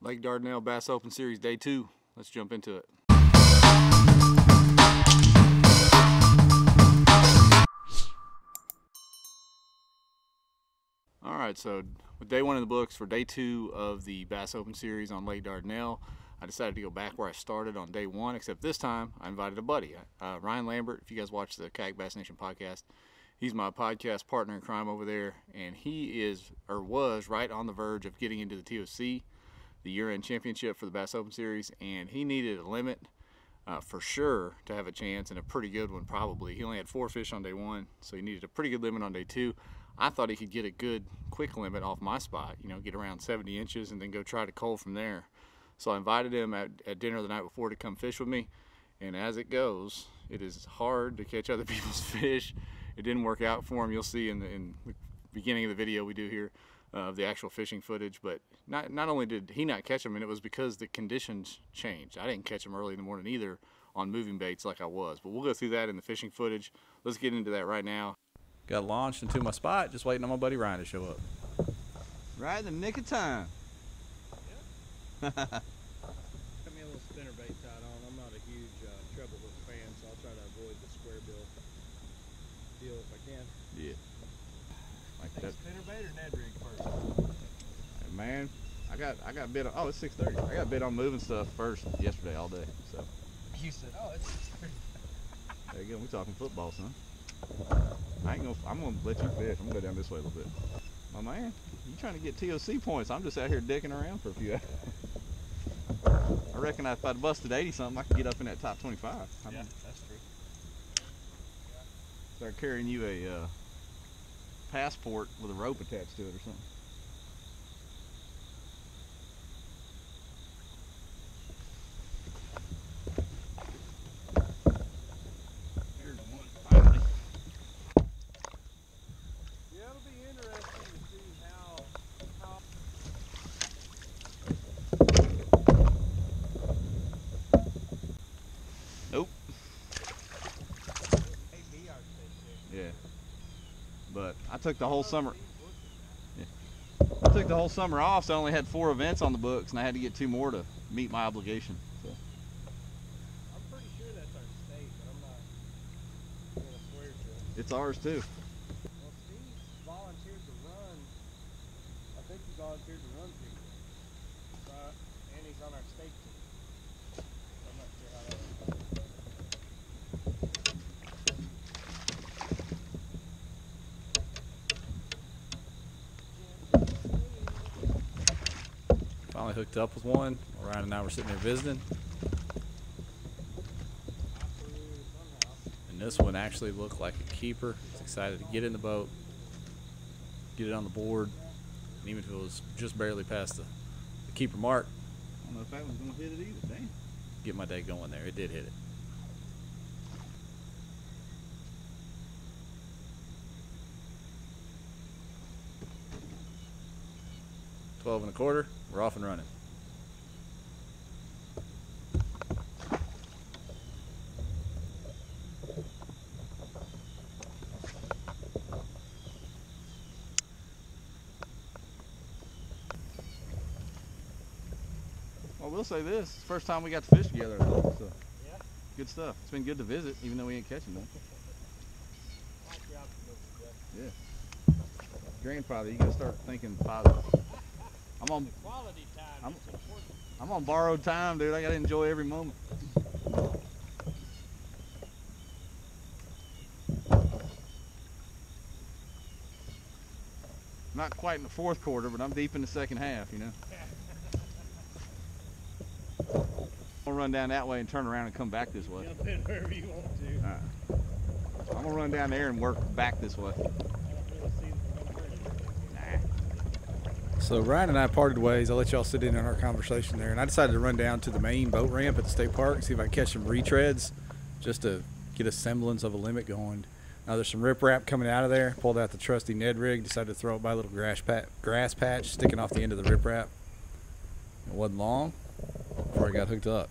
Lake Dardanelle Bass Open Series Day 2. Let's jump into it. Alright, so with Day 1 in the books for Day 2 of the Bass Open Series on Lake Dardanelle, I decided to go back where I started on Day 1, except this time I invited a buddy, Ryan Lambert. If you guys watch the Kayak Bass Nation podcast, he's my podcast partner in crime over there, and he is, or was, right on the verge of getting into the TOC, the year-end championship for the Bass Open Series, and he needed a limit for sure to have a chance, and a pretty good one probably. He only had 4 fish on Day 1, so he needed a pretty good limit on Day 2. I thought he could get a good quick limit off my spot, you know, get around 70 inches and then go try to coal from there. So I invited him at dinner the night before to come fish with me, and as it goes, it is hard to catch other people's fish. It didn't work out for him. You'll see in the beginning of the video we do here of the actual fishing footage. But not only did he not catch them, and it was because the conditions changed. I didn't catch them early in the morning either on moving baits like I was. But we'll go through that in the fishing footage. Let's get into that right now. Got launched into my spot, just waiting on my buddy Ryan to show up. Right in the nick of time. Yeah. Got me a little spinnerbait tied on. I'm not a huge treble hook fan, so I'll try to avoid the square bill deal if I can. Yeah. Like that. Spinnerbait or Ned rig first? Hey, man, I got bit on, oh, it's 6:30. I got bit on moving stuff first yesterday all day. So. You said, oh, it's 6:30. There you go. We're talking football, son. I'm gonna let you fish. I'm gonna go down this way a little bit. My man, you trying to get TOC points. I'm just out here dicking around for a few hours. I reckon if I'd busted 80 something, I could get up in that top 25. Yeah, that's true. Start carrying you a passport with a rope attached to it or something. I took the whole summer. Yeah. I took the whole summer off, so I only had 4 events on the books, and I had to get 2 more to meet my obligation. So. I'm pretty sure that's our state, but I'm not gonna swear to it. It's ours too. Well, Steve volunteered to run. I think he volunteered to run people, and he's on our state team. I'm not sure how that works. Finally hooked up with one. Ryan and I were sitting there visiting. And this one actually looked like a keeper. I was excited to get in the boat, get it on the board, and even if it was just barely past the keeper mark. I don't know if that one's going to hit it either, dang. Get my day going there. It did hit it. And a quarter, we're off and running. Well, we'll say this, it's the first time we got to fish together at all, so yeah. Good stuff. It's been good to visit, even though we ain't catching them. Yeah. Grandfather, you gotta start thinking positive. I'm on borrowed time, dude. I gotta enjoy every moment. Not quite in the fourth quarter, but I'm deep in the second half, you know. I'll run down that way and turn around and come back this way. Jump in wherever you want to. All right. I'm gonna run down there and work back this way. So Ryan and I parted ways. I let y'all sit in on our conversation there, and I decided to run down to the main boat ramp at the state park and see if I could catch some retreads just to get a semblance of a limit going. Now there's some riprap coming out of there. Pulled out the trusty Ned rig, decided to throw it by a little grass patch sticking off the end of the riprap. It wasn't long before I got hooked up.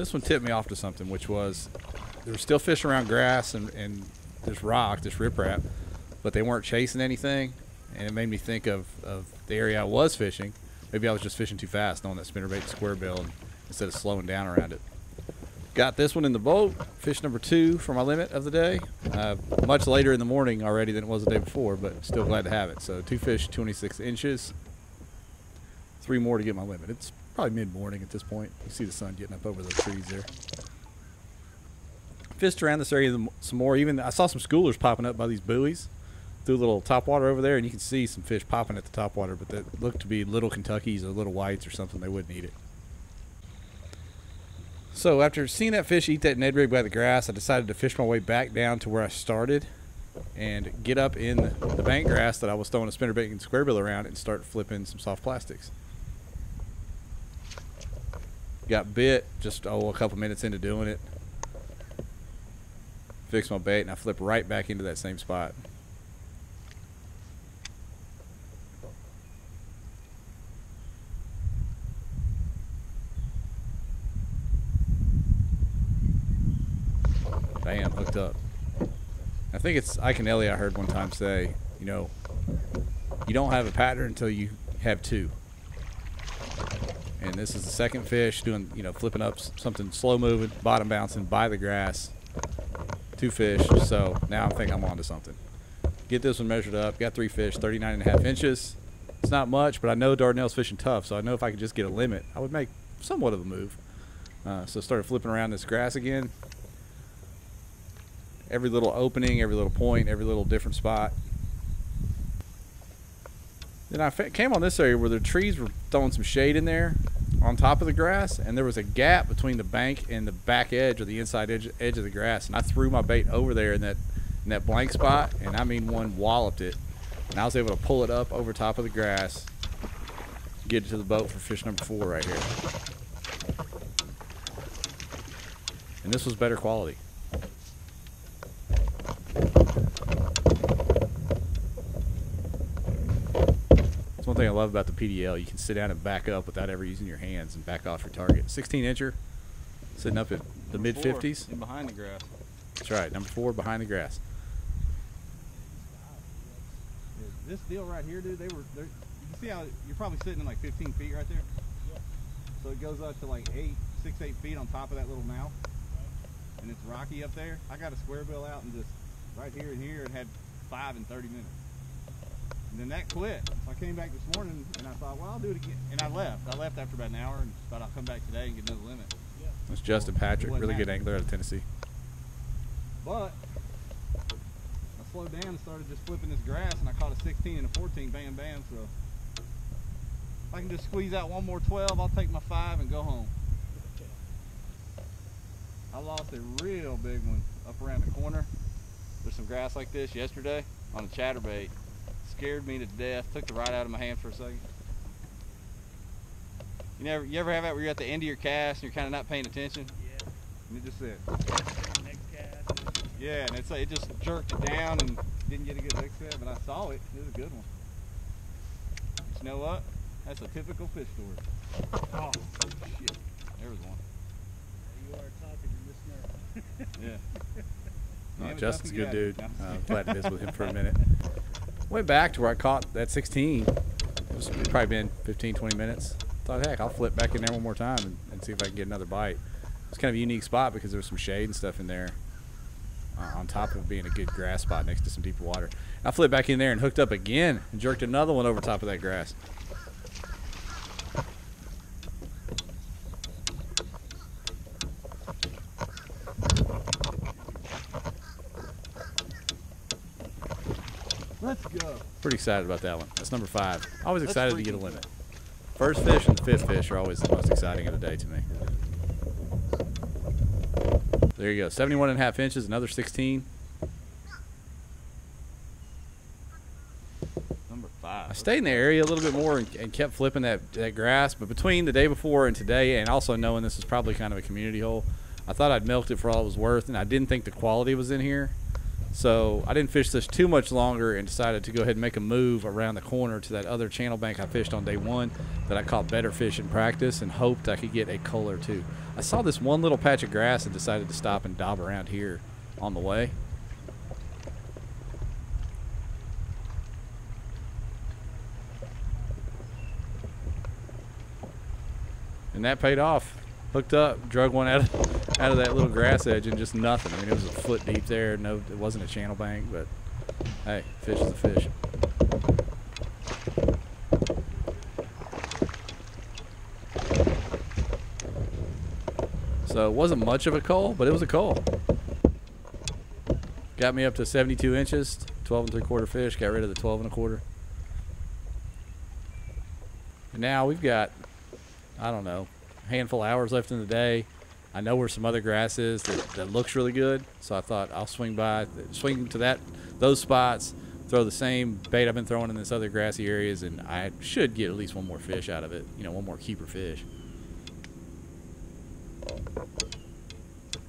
this one tipped me off to something, which was there were still fish around grass and this rock, this riprap, but they weren't chasing anything. And it made me think of the area I was fishing. Maybe I was just fishing too fast on that spinnerbait square bill instead of slowing down around it. Got this one in the boat, fish number 2 for my limit of the day. Much later in the morning already than it was the day before, but still glad to have it. So 2 fish, 26 inches, 3 more to get my limit. It's probably mid-morning at this point. You see the sun getting up over the trees there. Fished around this area some more. Even I saw some schoolers popping up by these buoys. Threw a little topwater over there, and you can see some fish popping at the topwater, but that looked to be little Kentuckys or little whites or something. They wouldn't eat it. So after seeing that fish eat that Ned rig by the grass, I decided to fish my way back down to where I started and get up in the bank grass that I was throwing a spinnerbait and squarebill around and start flipping some soft plastics. Got bit just a couple minutes into doing it. Fixed my bait, and I flipped right back into that same spot. Bam, hooked up. I think it's Iaconelli I heard one time say, you know, you don't have a pattern until you have 2. And this is the second fish doing, you know, flipping up something slow moving, bottom bouncing by the grass. 2 fish, so now I think I'm onto something. Get this one measured up. Got 3 fish, 39.5 inches. It's not much, but I know Dardanelle's fishing tough, so I know if I could just get a limit, I would make somewhat of a move. So started flipping around this grass again. Every little opening, every little point, every little different spot. Then I came on this area where the trees were throwing some shade in there on top of the grass, and there was a gap between the bank and the back edge or the inside edge of the grass, and I threw my bait over there in that blank spot, and I mean one walloped it, and I was able to pull it up over top of the grass, get it to the boat for fish number 4 right here. And this was better quality. One thing I love about the PDL, you can sit down and back up without ever using your hands and back off your target. 16-incher, sitting up at the mid-50s. And behind the grass. That's right, number 4 behind the grass. This deal right here, dude, you see how you're probably sitting in like 15 feet right there? Yeah. So it goes up to like 6, 8 feet on top of that little mouth. Right. And it's rocky up there. I got a square bill out and just right here and here, it had 5 in 30 minutes. And then that quit. So I came back this morning and I thought, well, I'll do it again. And I left. I left after about an hour and thought I'll come back today and get another limit. Yeah. That's Justin Patrick, really good angler out of Tennessee. But I slowed down and started just flipping this grass, and I caught a 16 and a 14, bam, bam. So if I can just squeeze out one more 12, I'll take my 5 and go home. I lost a real big one up around the corner. There's some grass like this yesterday on a chatterbait. Scared me to death. Took the rod out of my hand for a second. You ever have that where you're at the end of your cast and you're kind of not paying attention? Yeah. And it just said. Next cast. Yeah, and it just jerked it down and didn't get a good hook set, but I saw it. It was a good one. But you know what? That's a typical fish story. Oh shit! There was one. You are talking. You're missing out. Yeah. No, Justin's a good dude. I'm glad to visit with him for a minute. Went back to where I caught that 16. It's probably been 15, 20 minutes. Thought, heck, I'll flip back in there one more time and see if I can get another bite. It's kind of a unique spot because there was some shade and stuff in there on top of being a good grass spot next to some deeper water. And I flipped back in there and hooked up again and jerked another one over top of that grass. Let's go. Pretty excited about that one. That's number 5. Always excited to get a limit. First fish and the 5th fish are always the most exciting of the day to me. There you go. 71.5 inches, another 16. Number 5. I stayed in the area a little bit more and kept flipping that grass, but between the day before and today, and also knowing this is probably kind of a community hole, I thought I'd milked it for all it was worth, and I didn't think the quality was in here. So I didn't fish this too much longer and decided to go ahead and make a move around the corner to that other channel bank I fished on day one that I caught better fish in practice and hoped I could get a cull or two. I saw this one little patch of grass and decided to stop and dab around here on the way. And that paid off. Hooked up, drug one out of that little grass edge and just nothing. I mean, it was a foot deep there. No, it wasn't a channel bank, but hey, fish is a fish. So it wasn't much of a cull, but it was a cull. Got me up to 72 inches, 12 3/4 fish. Got rid of the 12 1/4. And now we've got, I don't know, handful of hours left in the day. I know where some other grass is that looks really good, so I thought I'll swing to those spots, throw the same bait I've been throwing in this other grassy areas, and I should get at least one more fish out of it, you know, one more keeper fish.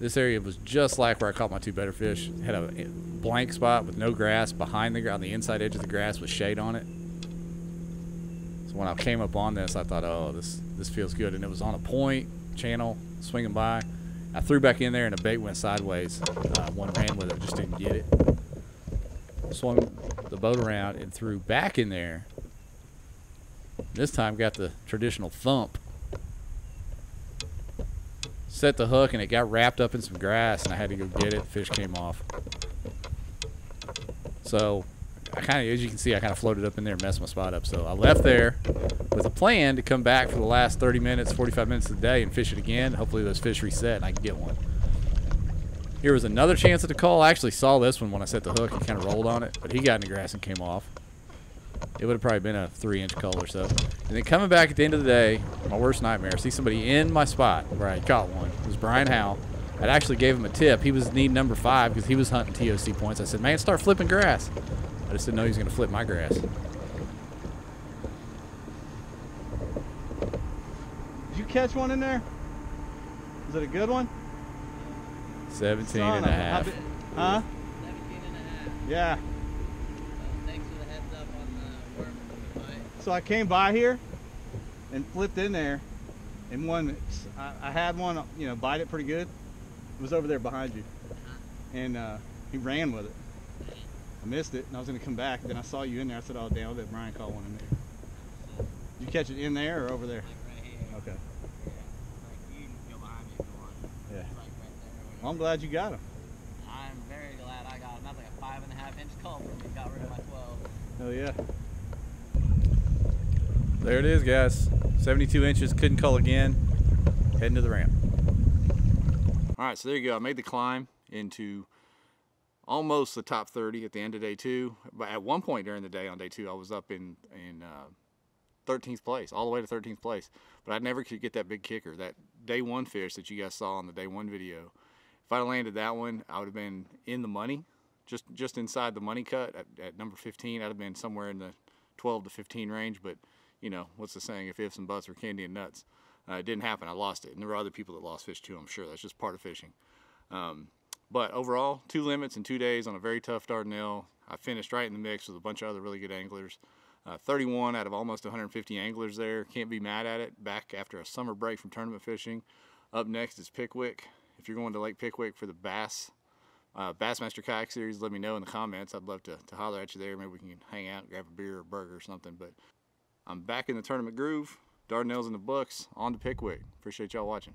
This area was just like where I caught my two better fish. Had a blank spot with no grass behind the ground, the inside edge of the grass with shade on it. When I came up on this, I thought, oh, this feels good. And it was on a point, channel, swinging by. I threw back in there, and the bait went sideways. One ran with it, just didn't get it. Swung the boat around and threw back in there. This time got the traditional thump. Set the hook, and it got wrapped up in some grass, and I had to go get it. Fish came off. So I kind of, as you can see, I kind of floated up in there and messed my spot up. So I left there with a plan to come back for the last 30 minutes, 45 minutes of the day and fish it again. Hopefully those fish reset and I can get one. Here was another chance at the call. I actually saw this one when I set the hook and kind of rolled on it, but he got in the grass and came off. It would have probably been a 3-inch call or so. And then coming back at the end of the day, my worst nightmare, see somebody in my spot where I caught one. It was Brian Howe. I actually gave him a tip. He was need number 5 because he was hunting TOC points. I said, man, start flipping grass. I just didn't know he was going to flip my grass. Did you catch one in there? Is it a good one? 17 and a half. Huh? 17 and a half. Yeah. Thanks for the heads up on the worm and the bite. So I came by here and flipped in there, and one, I had one, you know, bite it pretty good. It was over there behind you, and he ran with it. I missed it, and I was going to come back. Then I saw you in there. I said, oh, damn, I'll bet Brian caught one in there. Did you catch it in there or over there? Like right here. Okay. Yeah. Like, you can go behind me if you want. Yeah. Like right there. Well, I'm glad you got him. I'm very glad I got him. That's like a 5.5-inch cull for me. Got rid of my 12. Hell yeah. There it is, guys. 72 inches. Couldn't cull again. Heading to the ramp. All right, so there you go. I made the climb into almost the top 30 at the end of day 2. But at one point during the day on day 2, I was up in 13th place, all the way to 13th place. But I never could get that big kicker, that day 1 fish that you guys saw on the day 1 video. If I landed that one, I would have been in the money, just inside the money cut at number 15. I'd have been somewhere in the 12 to 15 range. But you know what's the saying? If ifs and buts were candy and nuts. It didn't happen. I lost it, and there were other people that lost fish too. I'm sure that's just part of fishing. But overall, 2 limits in 2 days on a very tough Dardanelle. I finished right in the mix with a bunch of other really good anglers. 31 out of almost 150 anglers there. Can't be mad at it. Back after a summer break from tournament fishing. Up next is Pickwick. If you're going to Lake Pickwick for the Bassmaster Kayak Series, let me know in the comments. I'd love to holler at you there. Maybe we can hang out, grab a beer or a burger or something. But I'm back in the tournament groove. Dardanelle's in the books. On to Pickwick. Appreciate y'all watching.